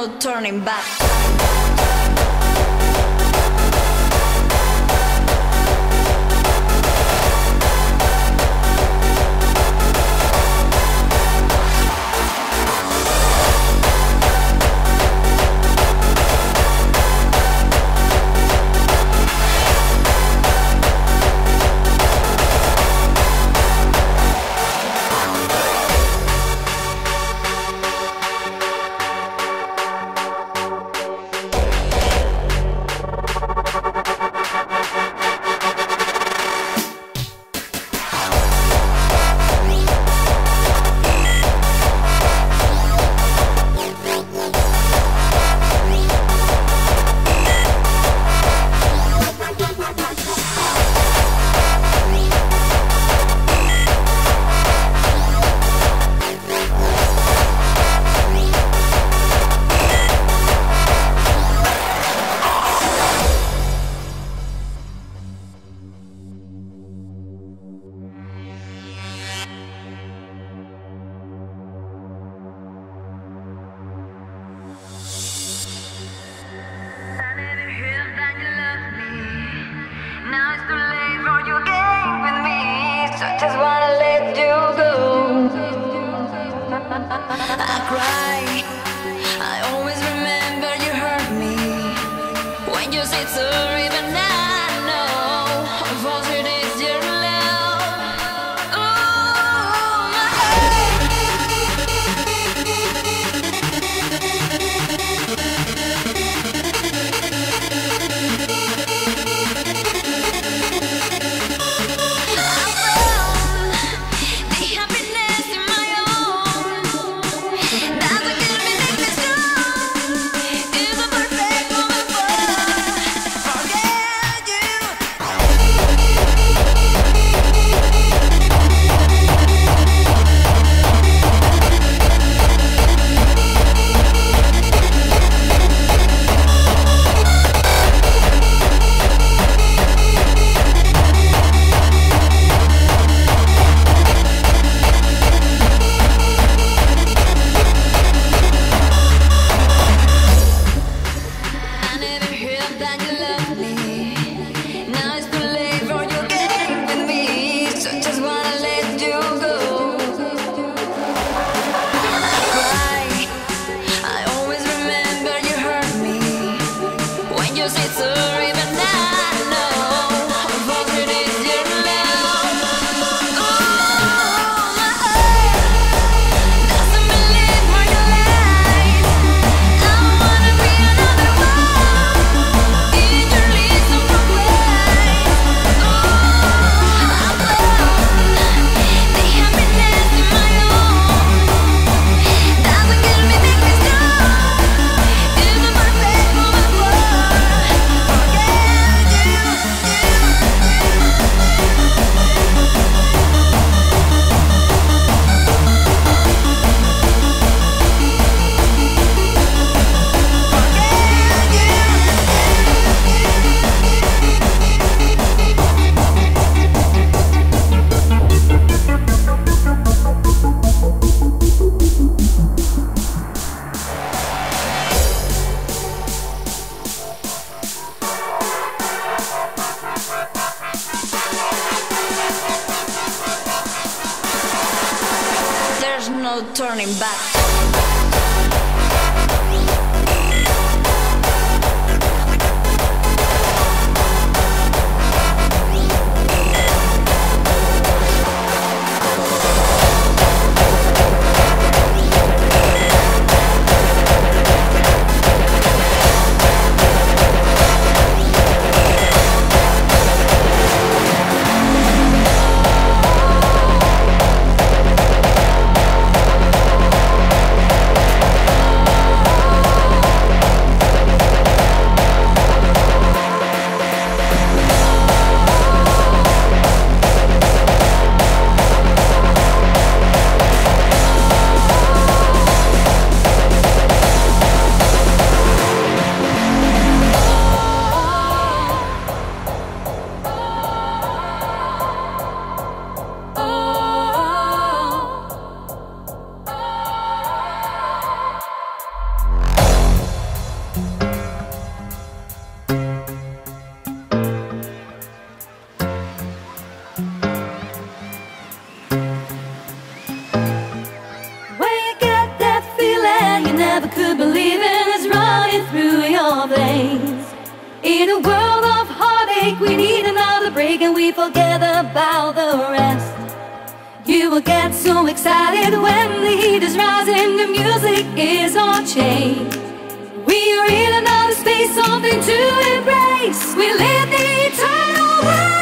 no turning back. No turning back. in a world of heartache, we need another break and we forget about the rest. You will get so excited when the heat is rising, the music is on change. We are in another space, something to embrace. We live the eternal way.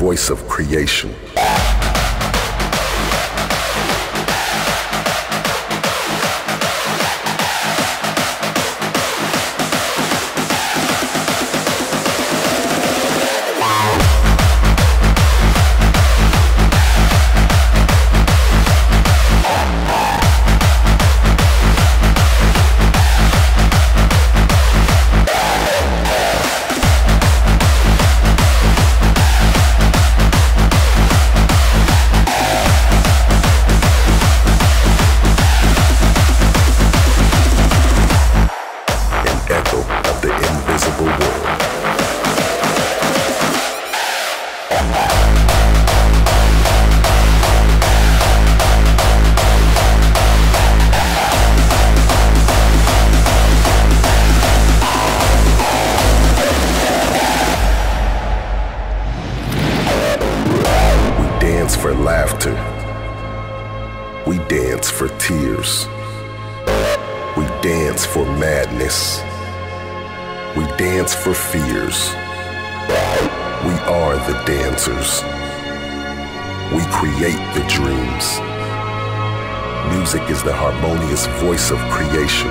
voice of creation. For laughter, we dance for tears, we dance for madness, we dance for fears, we are the dancers, we create the dreams. Music is the harmonious voice of creation,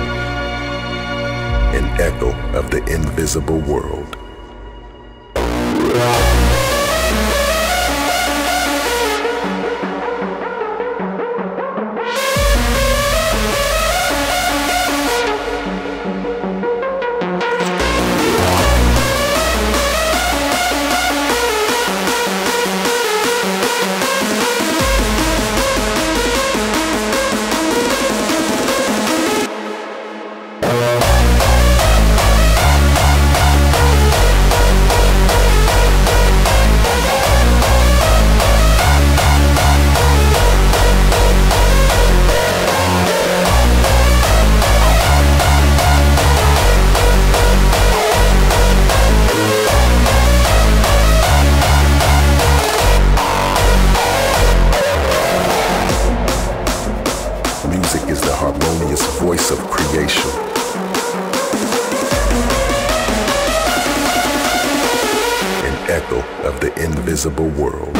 an echo of the invisible world. Voice of creation. An echo of the invisible world.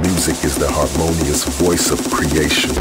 Music is the harmonious voice of creation.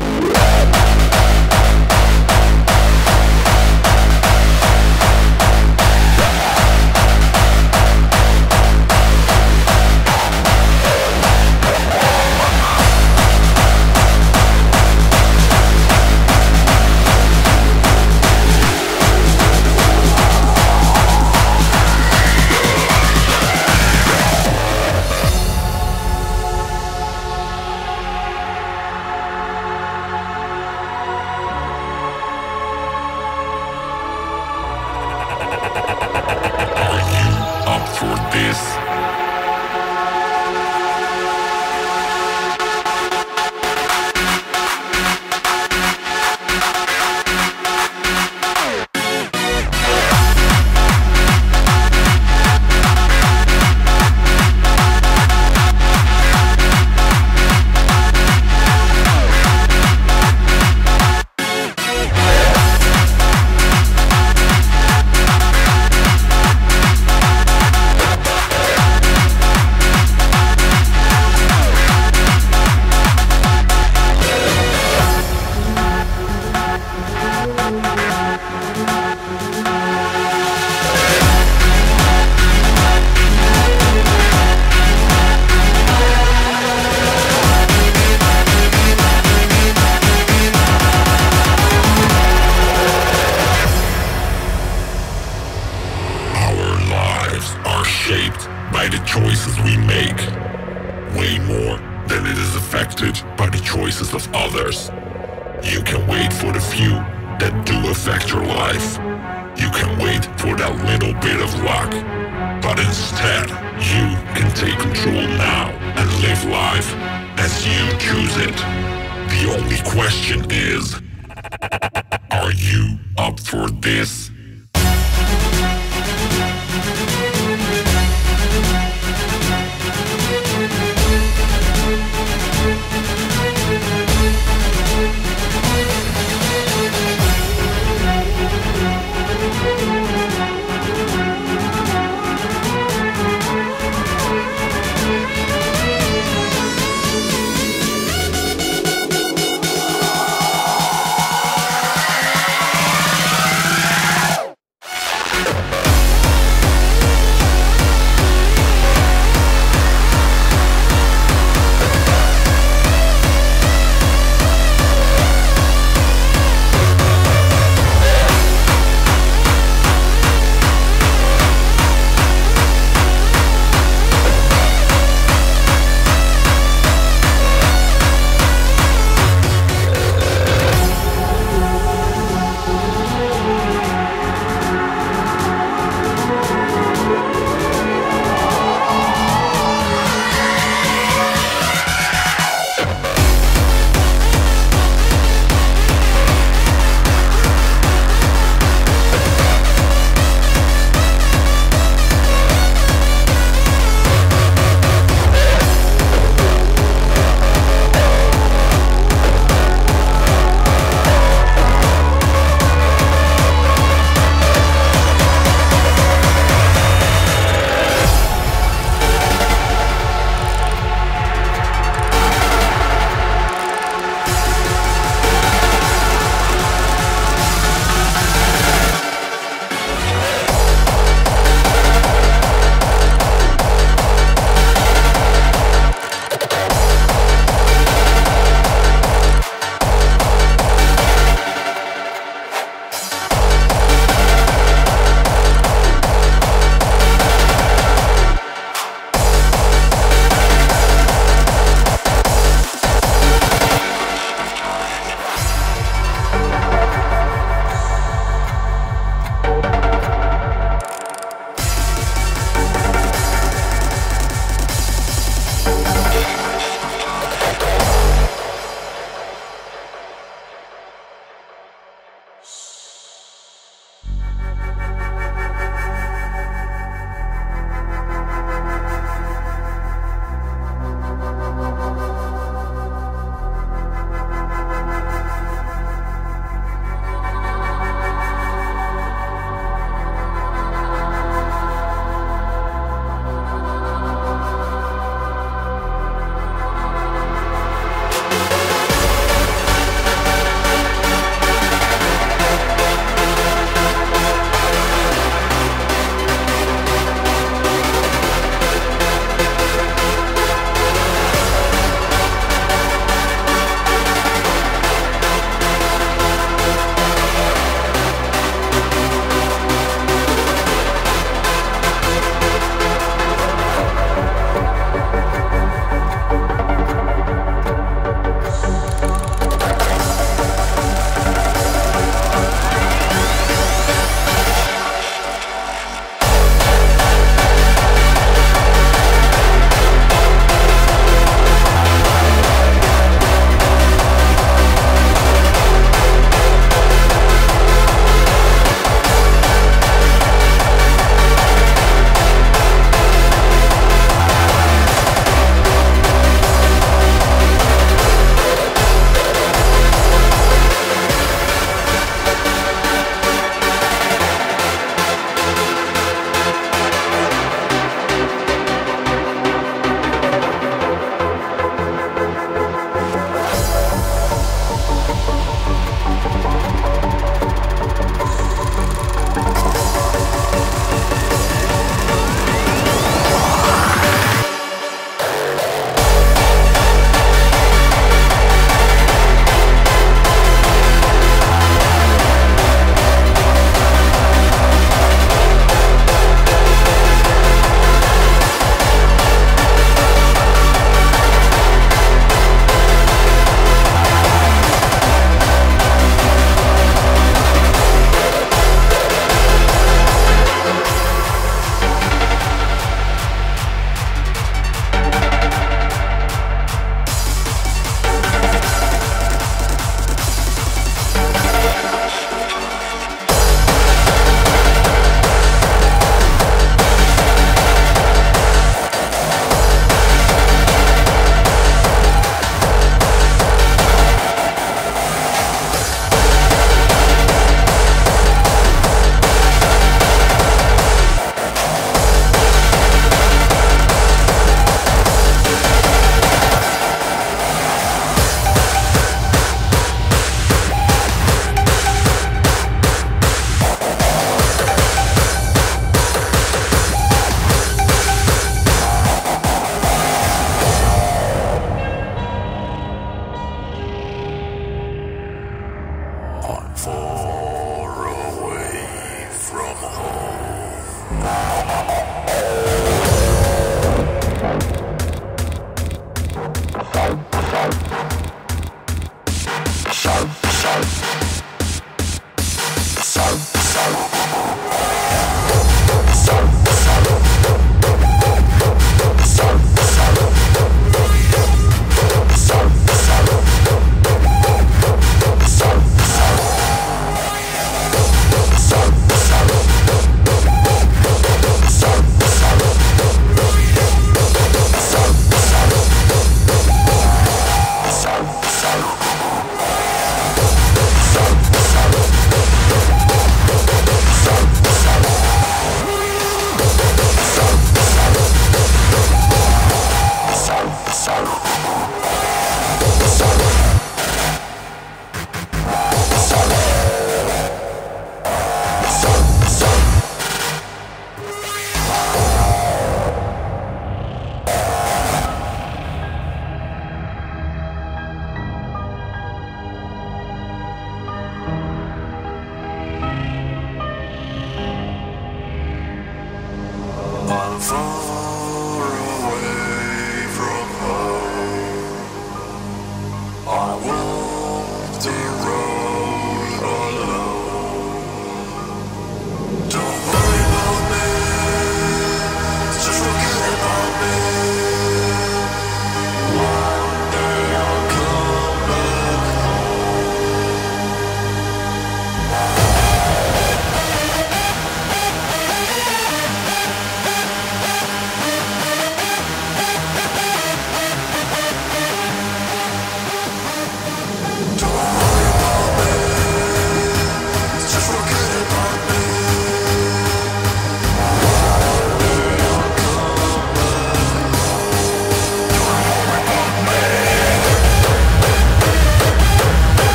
Of others. You can wait for the few that do affect your life. You can wait for that little bit of luck. But instead, you can take control now and live life as you choose it. The only question is, are you up for this?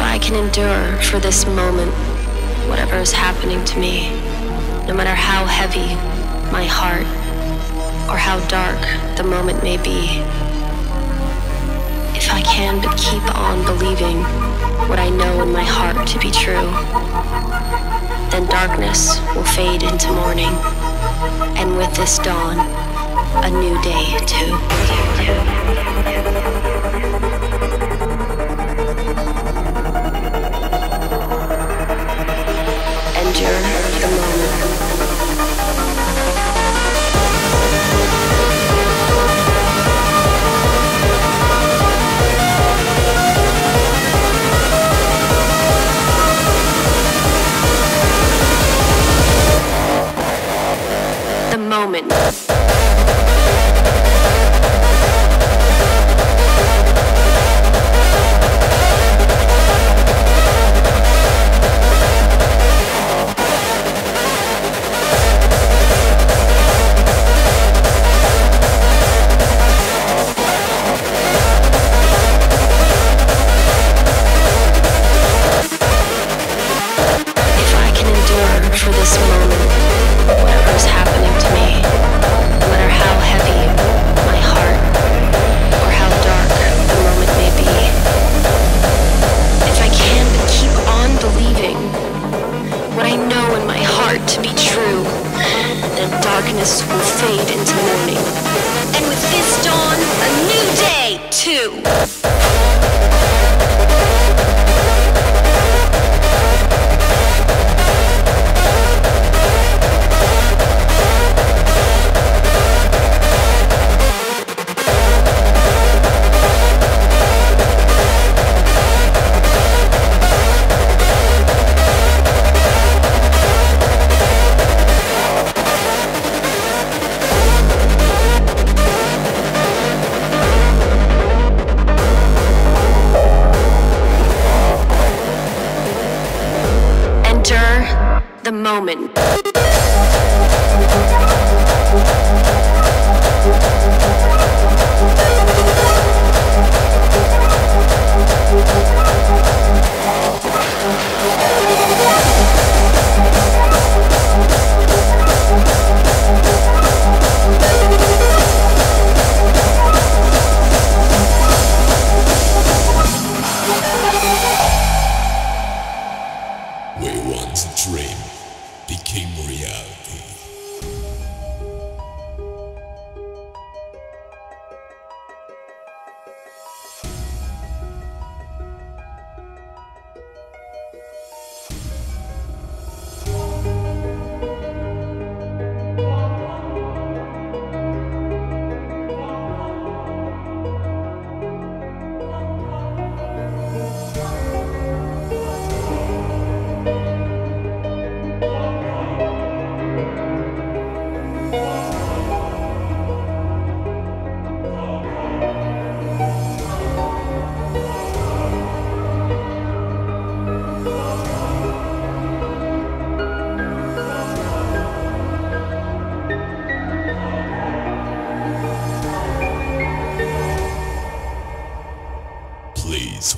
much I can endure for this moment, whatever is happening to me, no matter how heavy my heart or how dark the moment may be. If I can but keep on believing what I know in my heart to be true, then darkness will fade into morning, and with this dawn, a new day too.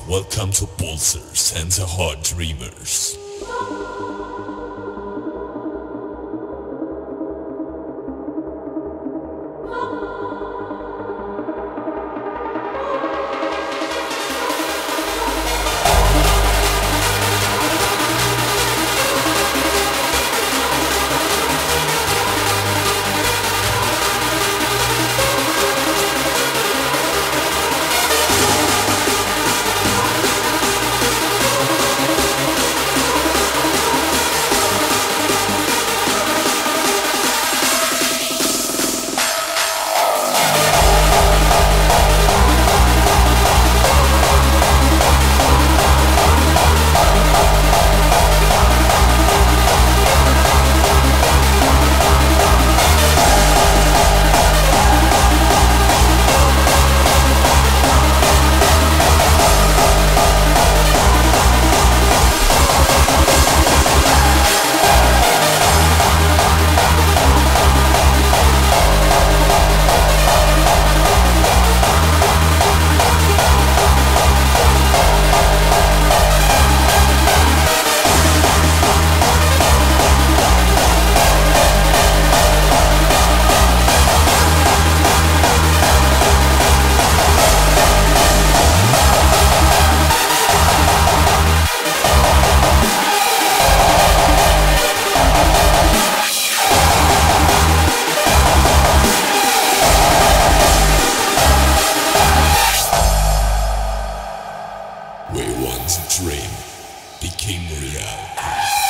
Welcome to Pulsars and the Hard Dreamers. where once a dream became real.